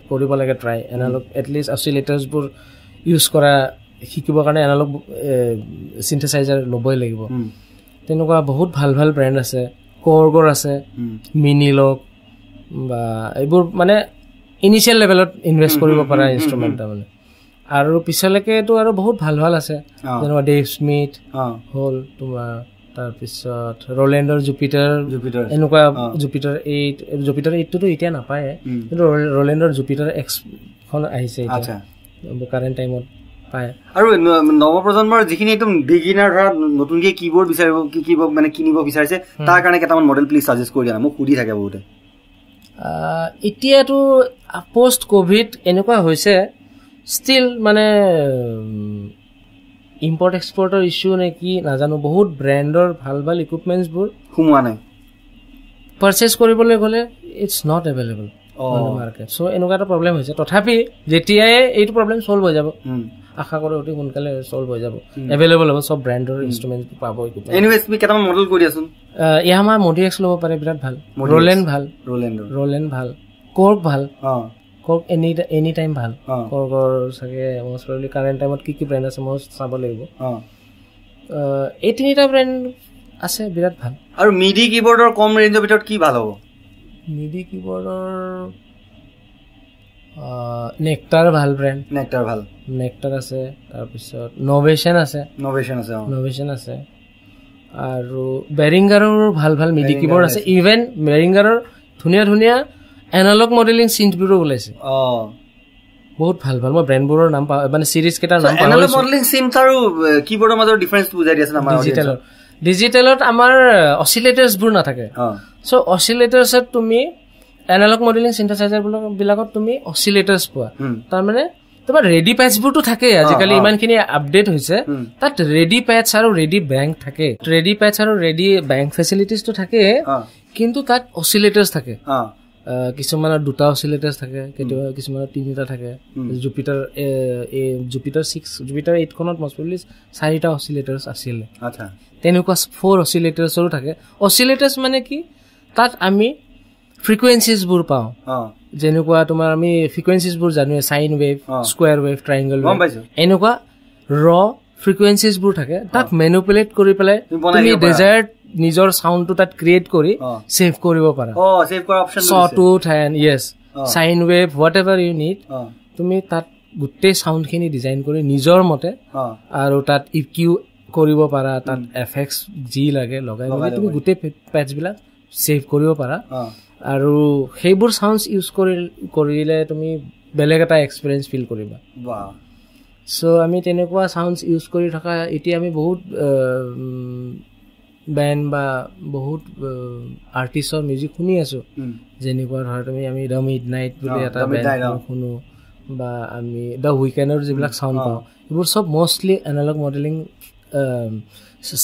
কৰিব লাগে ট্ৰাই এনালগ এটলিষ্ট অচিলেটাৰ্ছবোৰ ইউজ কৰা শিকিবৰ কাৰণে এনালগ সিনথেসাইজাৰ লবই লাগিব তেনকুৱা বহুত ভাল ভাল ব্ৰ্যান্ড আছে কোৰগৰ আছে মিনি লক বা এবোৰ মানে ইনিশিয়াল লেভেলত ইনভেস্ট কৰিব পৰা ইনস্ট্ৰুমেন্ট মানে আৰু পিছলৈকে তো আৰু বহুত ভাল ভাল আছে যেনে ডেভ স্মিথ হল তোমাৰ তাৰ পিছত ৰোল্যান্ড জুপিটাৰ এনেকুৱা জুপিটাৰ 8 তো এটা নাপায় কিন্তু ৰোল্যান্ড জুপিটাৰ এক্স খন আহিছে আচ্ছা কাৰেন্ট টাইমত পায় আৰু নৱ প্ৰজন্মৰ যিখিনি একদম বিগিনাৰ ধৰা নতুনকে কিবোৰ্ড বিচাৰিব কি কি মানে কিনিব বিচাৰিছে তাৰ কাৰণে কেটামান মডেল প্লিজ সাজেস্ট কৰি দিয়া মই খুদি থাকে বহুত এতিয়া তো পোস্ট কোভিড এনেকুৱা হৈছে স্টিল মানে import exporter issue ne ki na janu bahut brand or bhal equipments bur khumwa nai purchase koribole gole it's not available on the market so enoka ta problem hoise tothapi jetia ei problem solve ho jabo akha kore oti konkale solve ho jabo available hobo sob brand or instruments pabo equipment anyways mi keta model kori asun Yamaha Modex lobo pare birat bhal Roland bhal Korg bhal Korg any time bhal Korgor sage most probably current time at ki brand ase most sabo lebo ei tini ta brand ase birat bhal aru midi keyboard or kom range bitor ki bhal hobo midi keyboard or nectar ase tar pisot novation ase aru behringer or bhal midi keyboard ase even behringer or dhunia analog modeling synth bureau olaise বহুত ভাল ভাল মই brand বোৰৰ নাম মানে সিৰিজ কেটা নাম analog modeling synth আৰু কিবোৰ্ডৰ মাজৰ ডিফাৰেন্স বুজাই দিছে আমাৰ ডিজিটেলত আমাৰ অসিলেটৰছ বোৰ নাথাকে সো অসিলেটৰছত তুমি analog modeling synthesizer বিলাকত তুমি অসিলেটৰছ পোৱা তাৰ মানে তোমাৰ ৰেডি প্যাচ বোৰ তো থাকে আজিকালি ইমানখিনি আপডেট হৈছে তাত ৰেডি প্যাচ আৰু ৰেডি ব্যাংক থাকে ৰেডি প্যাচ আৰু ৰেডি ব্যাংক ফ্যাসিলিটিজ তো থাকে কিন্তু তাত অসিলেটৰছ থাকে কিছুমানৰ দুটা অসিলেটৰছ থাকে কেতিয়াবা কিছুমানৰ তিনিটা থাকে জুপিটাৰ 6 জুপিটাৰ 8 খনত মছপুলিছ চাৰিটা অসিলেটৰছ আছিল আচ্ছা তেনেকুৱা 4 অসিলেটৰছও থাকে অসিলেটৰছ মানে কি তাত আমি ফ্ৰিকুয়েন্সিজ বোৰ পাও যেনেকুৱা তোমাৰ আমি ফ্ৰিকুয়েন্সিজ বোৰ জানো sine wave square wave triangle এনেকুৱা ৰ ফ্ৰিকুয়েন্সিজ বোৰ থাকে তাক ম্যানিপুলেট কৰি পেলাই তুমি ডিজায়াৰ্ড নিজৰ সাউন্ডটো তাত ক্ৰিয়েট কৰি সেভ কৰিব পাৰা সেভ কৰা অপচন আছে sawtooth and yes sine wave whatever you need তুমি তাত গুটেই সাউন্ডখিনি ডিজাইন কৰি নিজৰ মতে আৰু তাত ইকিউ কৰিব পাৰা তাত এফএক্স জি লাগে লগাই তুমি গুটেই প্যাচবিলা সেভ কৰিব পাৰা আৰু হেইবোৰ সাউন্ডস ইউজ কৰিলে তুমি বেলেগ এটা এক্সপেৰিয়েন্স ফিল কৰিবা বাহ সো আমি তেনেকুৱা সাউন্ডস ইউজ কৰি থকা ইতি আমি বহুত ব্যান্ড বা বহুত আৰ্টিস্টৰ মিউজিক শুনি আছো যেনেকুৱা ধৰা তুমি আমি দ্য মিডনাইট বুলি এটা ব্যান্ড শুনো বা আমি দ্য উইকেন্ডৰ যিবিলাক সাউন্ড পাওঁ এইবোৰ সব মোষ্টলি এনালগ মডেলিং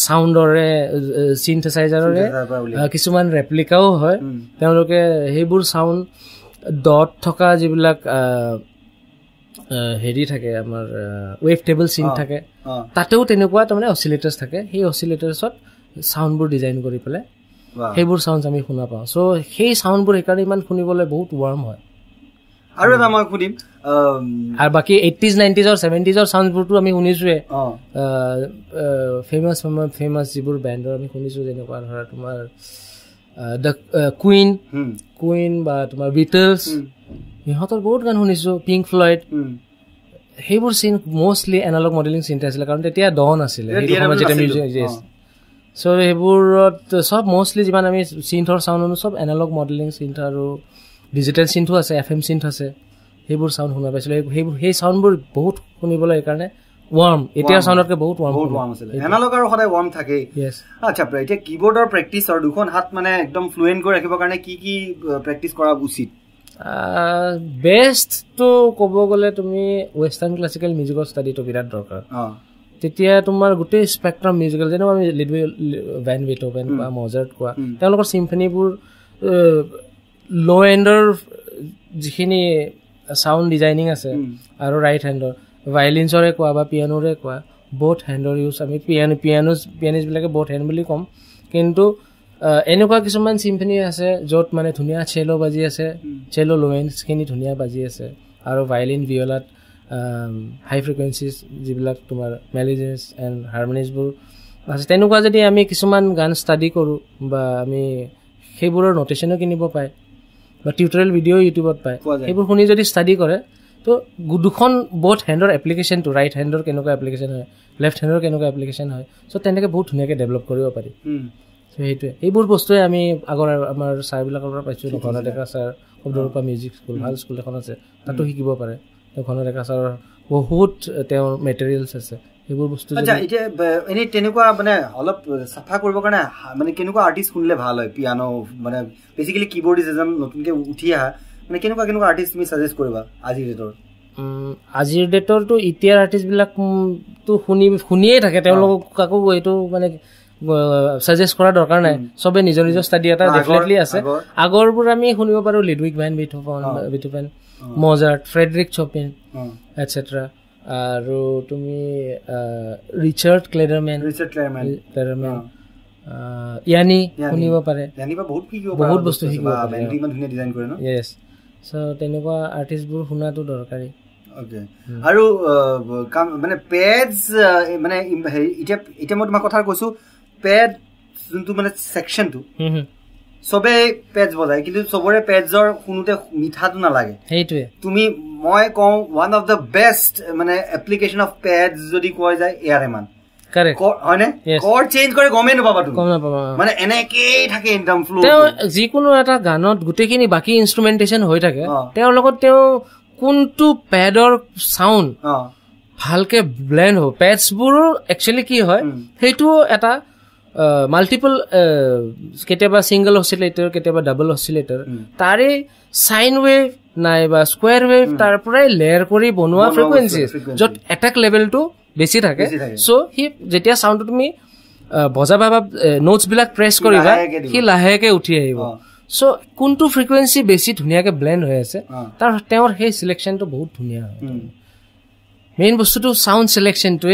সাউন্ডৰে সিনথেসাইজাৰৰে কিছুমান ৰেপ্লিকাও হয় তেওঁলোকে সেইবোৰ সাউন্ড ডট থকা যিবিলাক হেৰি থাকে আমাৰ ওয়েভ টেবল সিন থাকে তাতেও তেনেকুৱা তাৰমানে অসিলেটৰছ থাকে সেই অসিলেটৰছত সাউন্ড বোৰ ডিজাইন কৰি পেলে হেইবোৰ সাউন্ডস আমি শুনা পাও সো হেই সাউন্ড বোৰ একাৰে মান শুনিবলৈ বহুত ওয়াৰ্ম হয় আৰু এটা মই খুদিম আৰু বাকি 80s 90s আৰু 70s আৰু সাউন্ডস বোৰ আমি শুনিছোৱে ফেমাস যিবোৰ ব্যান্ডৰ আমি শুনিছো যেনেকুৱা ধৰা তোমাৰ দ্য কুইন বা তোমাৰ বিটলস ইহঁতৰ বহুত গান শুনিছো পিংক ফ্লয়েড হেইবোৰ synth mostly analogue modelling synth আছিল কাৰণ তেতিয়া ডন আছিল সো এইবোৰত সব মোষ্টলি যিমান আমি সিন্থৰ সাউন্ড অনু সব এনালগ মডেলিং সিন্থ আৰু ডিজিটেল সিন্থো আছে এফএম সিন্থ আছে সেইবোৰ সাউন্ড শুনা পাইছিলো সেই সাউন্ডবোৰ বহুত শুনিবলৈ এইকাৰণে ওয়াৰ্ম এতিয়া সাউন্ডতকৈ বহুত ওয়াৰ্ম আছিল এনালগ আৰু সদায় ওয়াৰ্ম থাকে আচ্ছা এতিয়া কিবোৰ্ডৰ প্ৰেক্টিস আৰু দুখন হাত মানে একদম ফ্লুয়েন্ট কৰি ৰাখিবৰ কাৰণে কি কি প্ৰেক্টিস কৰা উচিত বেষ্ট তো ক'ব গ'লে তুমি ওয়েস্টাৰ্ন ক্লাসিক্যাল মিউজিকৰ ষ্টাডিটো বিৰাট দৰকাৰ তেতিয়া তোমাৰ গোটেই স্পেক্ট্ৰাম মিউজিকেল যেনে আমি ভেন বেটহোভেন বা মজাৰ্ট কোৱা তেওঁলোকৰ চিম্ফনীবোৰ লো এণ্ডৰ যিখিনি সাউণ্ড ডিজাইনিং আছে আৰু ৰাইট হেণ্ডৰ ভায়লিনছৰে কোৱা বা পিয়ানোৰে কোৱা বথ হেণ্ডৰ ইউজ আমি পিয়ানিষ্টবিলাকে বথ হেণ্ড বুলি ক'ম কিন্তু এনেকুৱা কিছুমান চিম্ফনী আছে য'ত মানে ধুনীয়া চেল' বাজি আছে চেল' লো এণ্ডখিনি ধুনীয়া বাজি আছে আৰু ভায়লিন ভিঅলাত high frequencies jibilak tomar melodies and harmonies bur ase tenuka jodi ami kisuman gan study koru ba ami heburor notation kinibo pai ba tutorial video youtube ot pai hebur khuni jodi study kore to gudukhon both hander application to right hander kenuka application hoy left hander kenuka application hoy so teneke bahut dhuniya ke develop koribo pari so hetu hebur bostu ami agor amar sir bilakor pora paichu Karnataka sir obdorupa music school hal school ekhon ase tato hikibo pare to Karnataka sir বহুত তেও materials আছে এবোৰ বস্তু আচ্ছা এটা এনে তেনেকুৱা মানে অলপ সাফা কৰিব কাৰণে মানে কেনেকুৱা আৰ্টিস্ট শুনলে ভাল হয় পিয়ানো মানে বেসিক্যালি কিবোৰ্ডিজম নতুনকে উঠিয়া মানে কেনেকুৱা আৰ্টিস্ট তুমি সাজেষ্ট কৰিবা আজিৰ ডেটৰ তো ইটিআৰ আৰ্টিস্ট বিলাক তো শুনিয়ে থাকে তেও লোক কাকো এটো মানে সাজেষ্ট কৰা দৰকাৰ নাই সবে নিজৰ নিজৰ ষ্টাডি এটা ডেফিনেটলি আছে আগৰবোৰ আমি শুনিব পাৰো Ludwig van Beethoven Mozart, Frederick Chopin, etc. Richard Clareman. Yani ba bahut ki bahut bostu hi ba very man dhuniya design kore na yes so teneko artist bur huna to dorkari okay aru mane pads mane eta mod ma kotha koisu pad juntu mane section tu সবে পেজ বজায় কিন্তু সবরে পেজৰ কোনোতে মিঠাটো না লাগে হেইটোৱে তুমি মই কওঁ ওয়ান অফ দা বেস্ট মানে এপ্লিকেশন অফ পেজ যদি কয় যায় এআরমান কারেক্ট হয়নে কোড চেঞ্জ কৰি গমে ন পাবা তুমি মানে এনেকেই থাকে ইনডম ফ্লো তেও যি কোনো এটা গানত গুটেখিনি বাকি ইনস্ট্ৰুমেন্টেশন হৈ থাকে তেও লগত তেও কোনটো পেডৰ সাউন্ড ভালকে ব্লেন্ড হ পেজবোৰ একচুয়ালি কি হয় হেইটো এটা multiple keteba single oscillator keteba double oscillator tare sine wave nai ba square wave tar pore layer kori bonua frequencies jot attack level to beshi thake so he jetia sound to me boja baba notes bilak press koriba he lahe ke uthi aibo so kuntu frequency beshi dhunia ke blend hoy ase tar teor he selection to bahut dhunia main bostu to sound selection to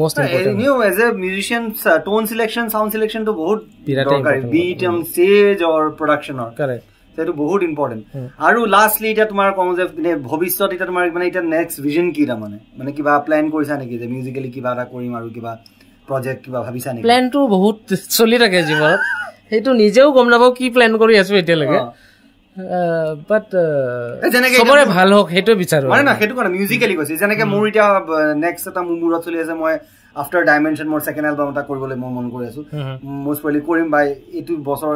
most important new as a musician tone selection sound selection to bahut important beat and stage or production or correct that bahut important aru lastly eta tomar kong je bhobishot eta tomar mane eta next vision ki ra mane kiba plan korisa neki je musically kiba ra korim aru kiba project kiba bhabisa neki plan to bahut choli rake jibot heitu nijeu gomnabo ki plan kori asu eta lage but sobore ভাল হক হেটো বিচাৰো মানে না হেটো কৰা musically কৈছে যেনেকে মোৰ এটা নেক্সট এটা মুমুৰা চলি আছে মই আফটাৰ ডাইমেনশন মোৰ সেকেন্ড এলবাম এটা কৰিবলৈ মই মন কৰি আছো মোস্ট প্ৰলি কৰিম বাই এটো বছৰ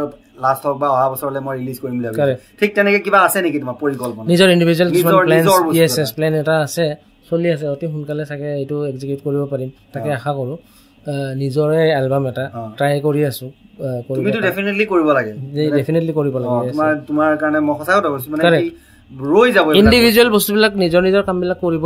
লাষ্ট হক বা অহা বছৰলে মই ৰিলিজ কৰিম লাগিব ঠিক তেনেকে কিবা আছে নেকি তোমাৰ পৰিকল্পনা নিজৰ individual plan yes yes plan এটা আছে চলি আছে অতি সোনকালে থাকে এটো এক্সিকিউট কৰিব পাৰিম তাকে আশা কৰো নিজৰে এলবাম এটা ট্ৰাই কৰি আছো তুমি তো ডেফিনেটলি কৰিব লাগে ডেফিনেটলি কৰিব লাগে তোমাৰ তোমাৰ কাৰণে মই কথা কৈছো মানে কি ৰৈ যাব ইন্ডিভিজুৱেল বস্তুবিলাক নিজৰ নিজৰ কামবিলাক কৰিব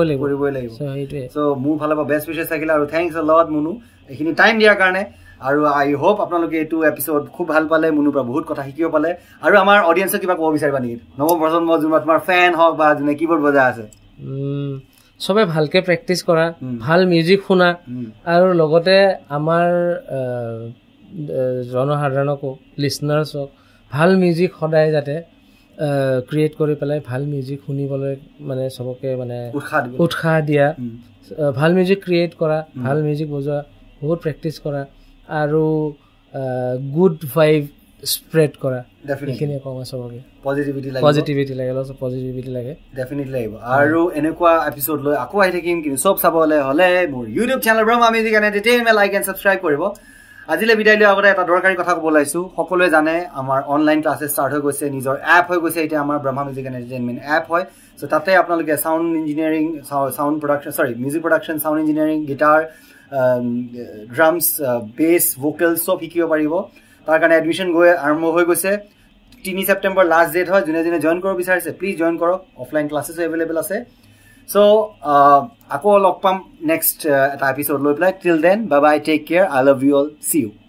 লাগিব সো এইটোৱে সো মোৰ ফালৰ পৰা বেষ্ট উইশেছ থাকিলে আৰু থ্যাঙ্কস আ লট মুনু এখিনি টাইম দিয়াৰ কাৰণে আৰু আই হোপ আপোনালোকে এইটো এপিসোড খুব ভাল পালে মুনুৰ পৰা বহুত কথা শিকিব পালে আৰু আমাৰ অডিয়েন্সক কিবা ক'ব বিচাৰিবা নেকি নৱ প্ৰজন্মৰ যোন তোমাৰ ফ্যান হওক বা যোনে কিবোৰ্ড বজাই আছে সবে ভালকে প্ৰেক্টিছ কৰা ভাল মিউজিক শুনা আৰু লগতে আমাৰ জনসাধাৰণক লিসনাৰ্ছক ভাল মিউজিক সদায় যাতে ক্ৰিয়েট কৰি পেলাই ভাল মিউজিক শুনিবলৈ মানে সবকে মানে উৎসাহ দিয়া ভাল মিউজিক ক্ৰিয়েট কৰা ভাল মিউজিক বজোৱা বহুত প্ৰেক্টিছ কৰা আৰু গুড ভাইব স্প্ৰেড কৰা এখিনি কমা সবকে পজিটিভিটি লাগে ডেফিনেটলি আহিব আৰু এনেকুৱা এপিসোড লৈ আকৌ আহি থাকিম কিন্তু সব চাবলৈ হলে মোৰ YouTube channel Brahma music and entertainment like and subscribe কৰিব আজিলে বিদায় লৈ আগতে এটা দৰকাৰী কথা ক'ব ওলাইছো সকলোৱে জানে আমাৰ অনলাইন ক্লাছেছ ষ্টাৰ্ট হৈ গৈছে নিজৰ এপ হৈ গৈছে এটা আমাৰ Brahma music and entertainment app হয় সো তাতে আপোনালোকে sound engineering sound production sorry music production sound engineering guitar drums bass vocal সব শিকিব পাৰিব তাৰ কাৰণে এডমিশ্যন গৈ আৰম্ভ হৈ গৈছে 3 September লাষ্ট ডেট হয় যোনে যোনে জইন কৰিব বিচাৰিছে প্লিজ জইন কৰক অফলাইন ক্লাছেছ এভেইলেবল আছে সো আকৌ লগ পাম নেক্সট এটা এপিসোড লৈ পেলাই till then bye bye take care I love you all see U